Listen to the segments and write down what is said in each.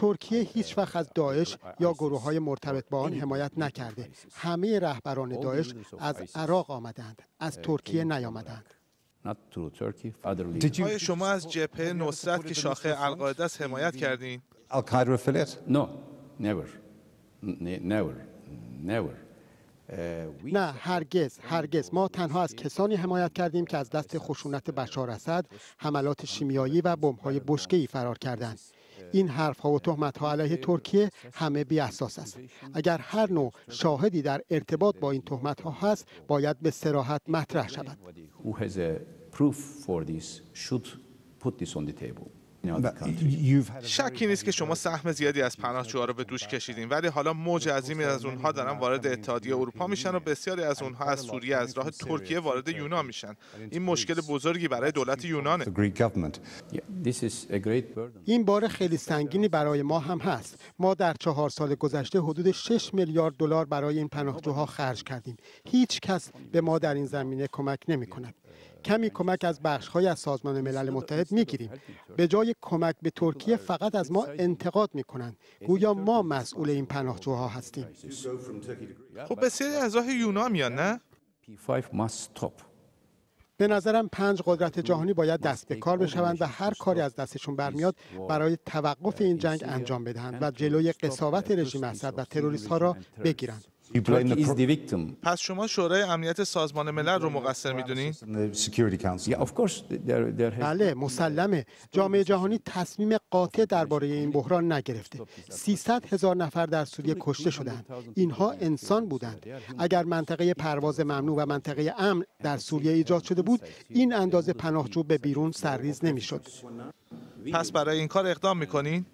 ترکیه هیچ وقت از داعش یا گروه‌های مرتبط با آن حمایت نکرده. همه رهبران داعش از عراق آمدند، از ترکیه نیامدند. آیا شما از جبهه نصرت که شاخه القاعده است حمایت کردین؟ نه، هرگز. ما تنها از کسانی حمایت کردیم که از دست خشونت بشار اسد، حملات شیمیایی و بمب‌های بشکه‌ای فرار کردند. این حرف‌ها و تهمت‌ها علیه ترکیه همه بی‌اساس است. اگر هر نوع شاهدی در ارتباط با این تهمت‌ها هست، باید به صراحت مطرح شود. شکی نیست که شما سهم زیادی از پناهجوها رو به دوش کشیدین، ولی حالا موج عظیمی از اونها دارن وارد اتحادیه اروپا میشن و بسیاری از اونها از سوریه از راه ترکیه وارد یونان میشن. این مشکل بزرگی برای دولت یونانه. این بار خیلی سنگینی برای ما هم هست. ما در 4 سال گذشته حدود 6 میلیارد دلار برای این پناهجوها خرج کردیم. هیچ کس به ما در این زمینه کمک نمیکند. کمی کمک از بخش‌های از سازمان ملل متحد می‌گیریم. به جای کمک به ترکیه فقط از ما انتقاد می‌کنند. گویا ما مسئول این پناهجوها هستیم. خب بسیاری از راه یونان میان، نه؟ به نظرم 5 قدرت جهانی باید دست به کار بشوند و هر کاری از دستشون برمیاد برای توقف این جنگ انجام بدهند و جلوی قساوت رژیم اسد و تروریست‌ها را بگیرند. پس شما شورای امنیت سازمان ملل رو مقصر می‌دونید؟ بله، مسلمه. جامعه جهانی تصمیم قاطع درباره این بحران نگرفته. 300,000 نفر در سوریه کشته شدند. اینها انسان بودند. اگر منطقه پرواز ممنوع و منطقه امن در سوریه ایجاد شده بود، این اندازه پناهجو به بیرون سرریز نمی‌شد. پس برای این کار اقدام می‌کنین؟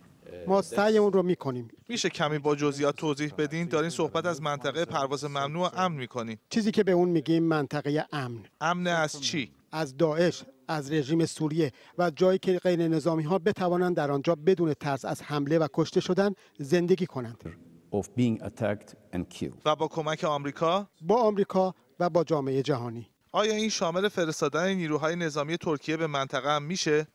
ما سعی اون رو میکنیم. میشه کمی با جزئیات توضیح بدین؟ دارین صحبت از منطقه پرواز ممنوع و امن میکنین. چیزی که به اون میگیم منطقه امن. امن از چی؟ از داعش، از رژیم سوریه و جایی که غیر نظامی ها بتوانند در آنجا بدون ترس از حمله و کشته شدن زندگی کنند. و با کمک آمریکا؟ با آمریکا و با جامعه جهانی. آیا این شامل فرستادن نیروهای نظامی ترکیه به منطقه هم میشه؟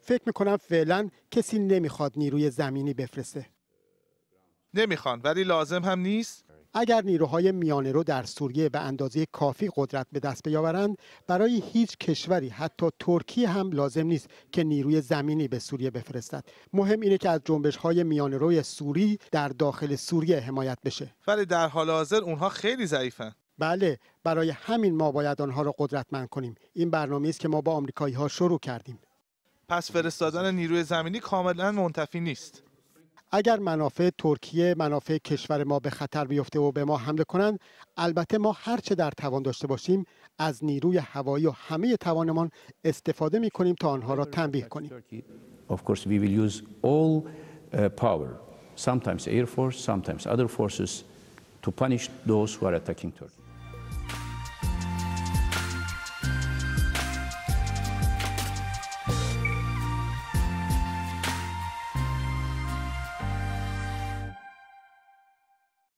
فکر میکنم فعلا کسی نمیخواد نیروی زمینی بفرسته. نمیخوان، ولی لازم هم نیست. اگر نیروهای میانه رو در سوریه به اندازه کافی قدرت به دست بیاورند، برای هیچ کشوری حتی ترکیه هم لازم نیست که نیروی زمینی به سوریه بفرستد. مهم اینه که از جنبش‌های میانه روی سوری در داخل سوریه حمایت بشه. ولی در حال حاضر اونها خیلی ضعیفن. بله، برای همین ما باید آنها رو قدرتمند کنیم. این برنامه‌ای است که ما با آمریکایی‌ها شروع کردیم. پس فرستادن نیروی زمینی کاملا منتفی نیست. اگر منافع ترکیه، منافع کشور ما به خطر بیفته و به ما حمله کنند، البته ما هر چه در توان داشته باشیم از نیروی هوایی و همه توانمان استفاده می کنیم تا آنها را تنبیه کنیم.